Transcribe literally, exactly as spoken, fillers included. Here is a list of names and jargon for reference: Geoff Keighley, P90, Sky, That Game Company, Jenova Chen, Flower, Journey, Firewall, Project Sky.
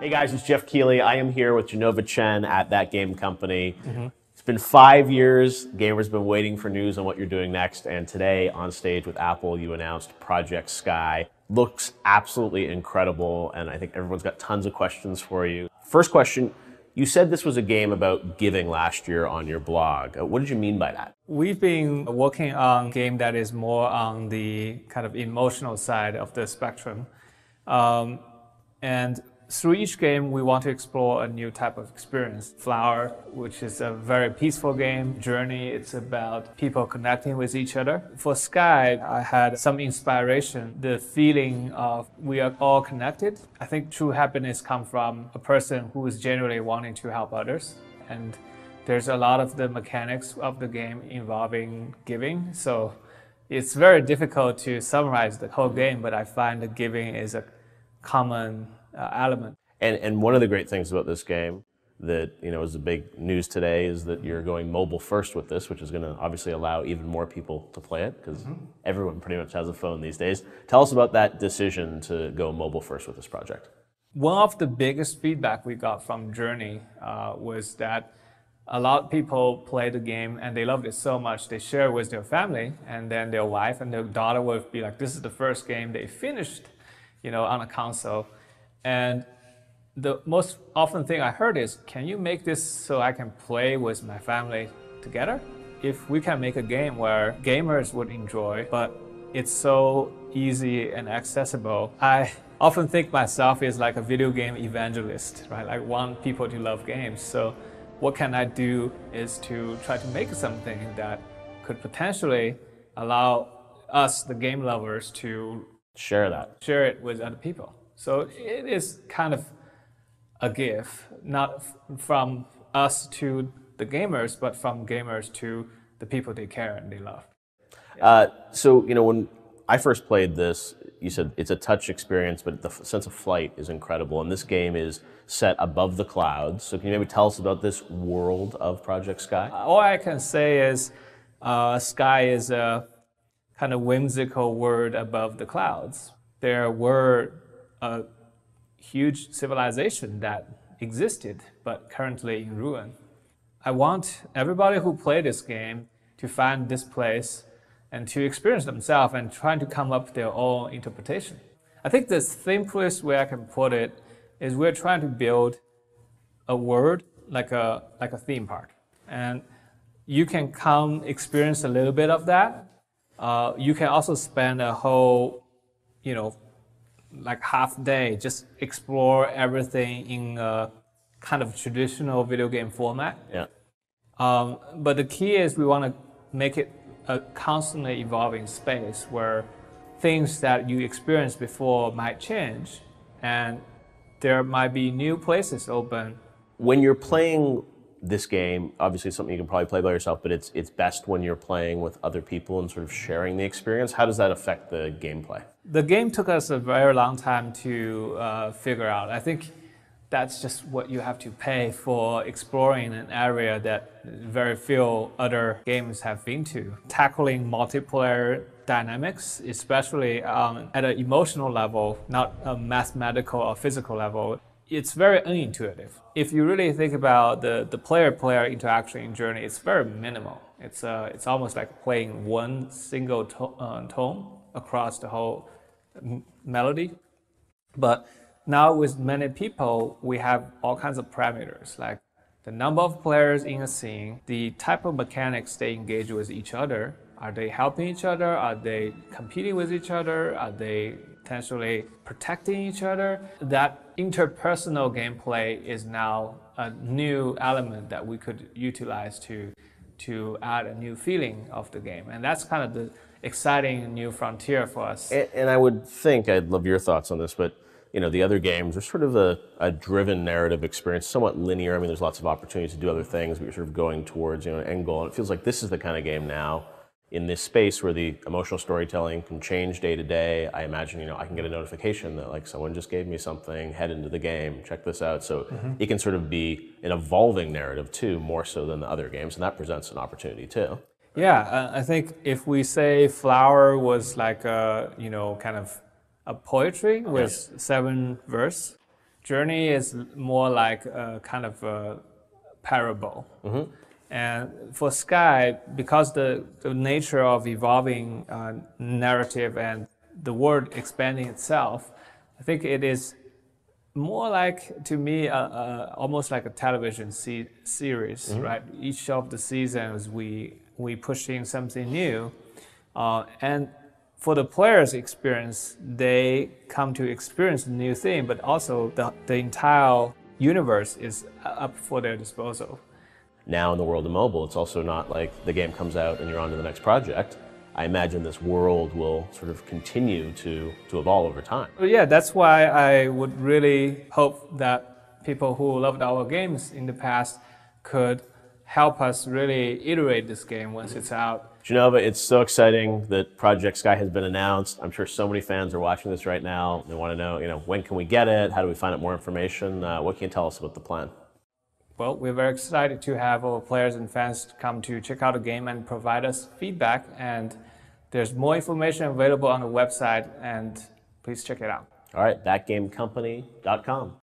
Hey guys, it's Geoff Keighley. I am here with Jenova Chen at That Game Company. Mm-hmm. It's been five years. Gamers have been waiting for news on what you're doing next. And today on stage with Apple, you announced Project Sky. Looks absolutely incredible. And I think everyone's got tons of questions for you. First question, you said this was a game about giving last year on your blog. What did you mean by that? We've been working on a game that is more on the kind of emotional side of the spectrum. Um, and Through each game, we want to explore a new type of experience. Flower, which is a very peaceful game. Journey, it's about people connecting with each other. For Sky, I had some inspiration, the feeling of we are all connected. I think true happiness comes from a person who is genuinely wanting to help others. And there's a lot of the mechanics of the game involving giving. So it's very difficult to summarize the whole game, but I find that giving is a common Uh, element. And, and one of the great things about this game that, you know, is the big news today is that you're going mobile first with this, which is going to obviously allow even more people to play it because mm-hmm. everyone pretty much has a phone these days. Tell us about that decision to go mobile first with this project. One of the biggest feedback we got from Journey uh, was that a lot of people play the game and they loved it so much they share it with their family, and then their wife and their daughter would be like, this is the first game they finished, you know, on a console. And the most often thing I heard is, can you make this so I can play with my family together? If we can make a game where gamers would enjoy, but it's so easy and accessible. I often think myself is like a video game evangelist, right? I want people to love games. So what can I do is to try to make something that could potentially allow us, the game lovers, to share that, share it with other people. So it is kind of a gift, not from us to the gamers, but from gamers to the people they care and they love. Yeah. Uh, so, you know, when I first played this, you said it's a touch experience, but the sense of flight is incredible. And this game is set above the clouds. So can you maybe tell us about this world of Project Sky? Uh, all I can say is uh, Sky is a kind of whimsical word above the clouds. There were a huge civilization that existed, but currently in ruin. I want everybody who played this game to find this place and to experience themselves and try to come up with their own interpretation. I think the simplest way I can put it is we're trying to build a world like a, like a theme park. And you can come experience a little bit of that. Uh, you can also spend a whole, you know, like half day, just explore everything in a kind of traditional video game format. Yeah. Um, but the key is we want to make it a constantly evolving space where things that you experienced before might change and there might be new places open. When you're playing this game, obviously it's something you can probably play by yourself, but it's, it's best when you're playing with other people and sort of sharing the experience. How does that affect the gameplay? The game took us a very long time to uh, figure out. I think that's just what you have to pay for exploring an area that very few other games have been to. Tackling multiplayer dynamics, especially um, at an emotional level, not a mathematical or physical level, it's very unintuitive. If you really think about the the player-player interaction in Journey, it's very minimal. It's uh, it's almost like playing one single to uh, tone across the whole melody. But now with many people, we have all kinds of parameters, like the number of players in a scene, the type of mechanics they engage with each other. Are they helping each other? Are they competing with each other? Are they potentially protecting each other? That interpersonal gameplay is now a new element that we could utilize to, to add a new feeling of the game. And that's kind of the exciting new frontier for us. And, and I would think, I'd love your thoughts on this, but you know, the other games are sort of a, a driven narrative experience, somewhat linear. I mean, there's lots of opportunities to do other things, but you're sort of going towards, you know, an end goal. And it feels like this is the kind of game now in this space where the emotional storytelling can change day to day. I imagine, you know, I can get a notification that like someone just gave me something, head into the game, check this out. So mm-hmm. it can sort of be an evolving narrative too, more so than the other games. And that presents an opportunity too. Yeah, uh, I think if we say Flower was like a, you know, kind of a poetry with yes. seven verse, Journey is more like a kind of a parable. Mm-hmm. And for Sky, because the, the nature of evolving uh, narrative and the world expanding itself, I think it is more like, to me, uh, uh, almost like a television se series, mm-hmm. right? Each of the seasons, we we push in something new, uh, and for the players' experience, they come to experience the new thing, but also the, the entire universe is up for their disposal. Now in the world of mobile, it's also not like the game comes out and you're on to the next project. I imagine this world will sort of continue to, to evolve over time. Yeah, that's why I would really hope that people who loved our games in the past could help us really iterate this game once it's out. Jenova, it's so exciting that Project Sky has been announced. I'm sure so many fans are watching this right now. They want to know, you know, when can we get it? How do we find out more information? Uh, what can you tell us about the plan? Well, we're very excited to have our players and fans come to check out the game and provide us feedback. And there's more information available on the website, and please check it out. All right, that game company dot com.